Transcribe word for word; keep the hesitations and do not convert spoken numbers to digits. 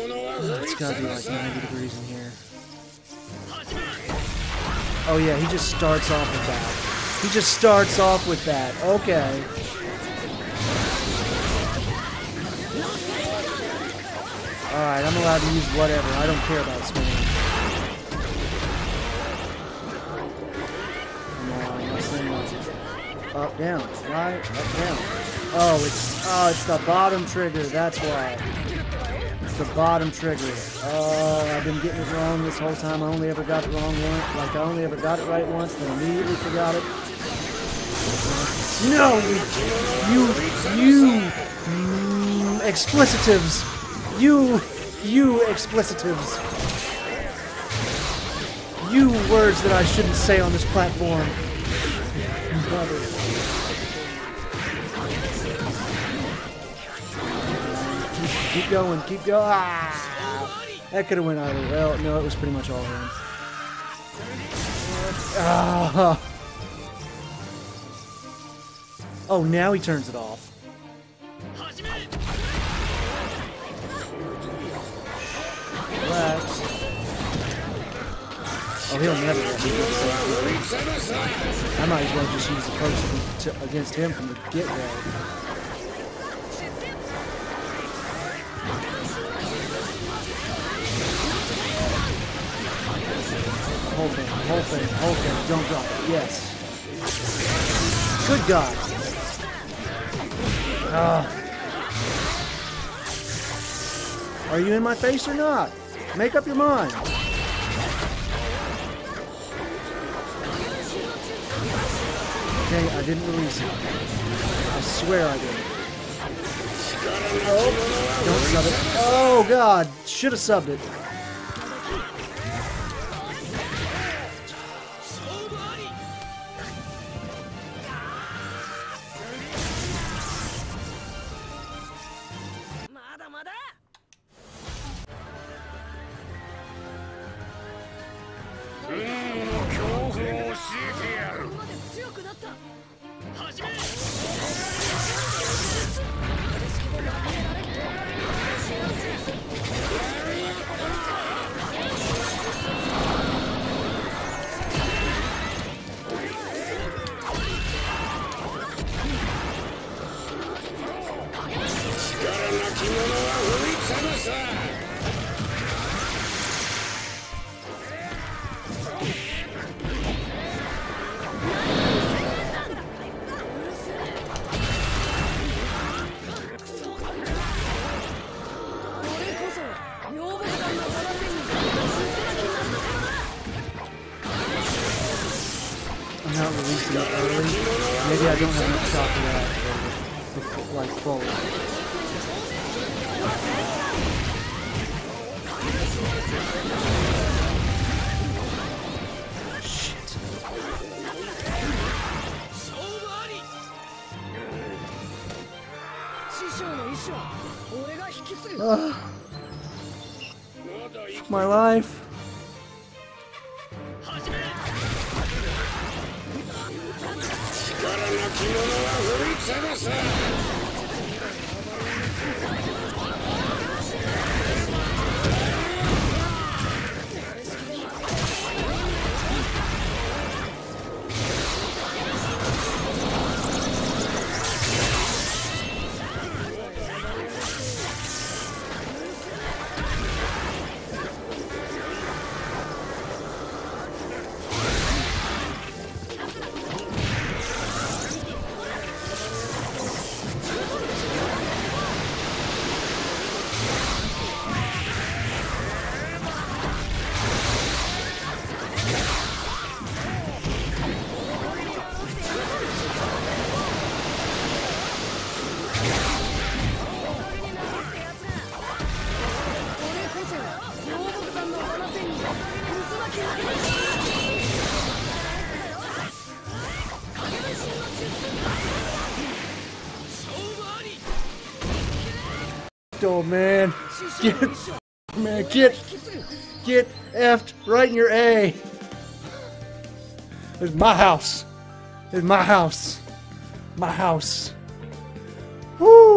Uh, it's gotta be like ninety degrees in here. Oh yeah, he just starts off with that. He just starts off with that. Okay. Alright, I'm allowed to use whatever. I don't care about spinning. Come on, my spin wasn't. Up, down, right, up, down. Oh, it's oh, it's the bottom trigger. That's why. It's the bottom trigger. Oh, I've been getting it wrong this whole time. I only ever got the wrong one. Like, I only ever got it right once, then immediately forgot it. No, you, you, you mm, explicitives. You, you explicitives. You words that I shouldn't say on this platform. Keep, keep going, keep going. Ah, that could have went either. Well, no, it was pretty much all in. Ah. Oh, now he turns it off. Relax. Oh, he'll never let me get something. I might as well just use the potion against him from the get-go. Whole thing, whole thing, whole thing. Don't drop it. Yes. Good God. Ah. Are you in my face or not? Make up your mind. Okay, I didn't release it. I swear I did. Oh, don't sub it. Oh, God. Should have subbed it. My life. Oh man, get man, get get effed right in your A. It's my house. It's my house. My house. Woo!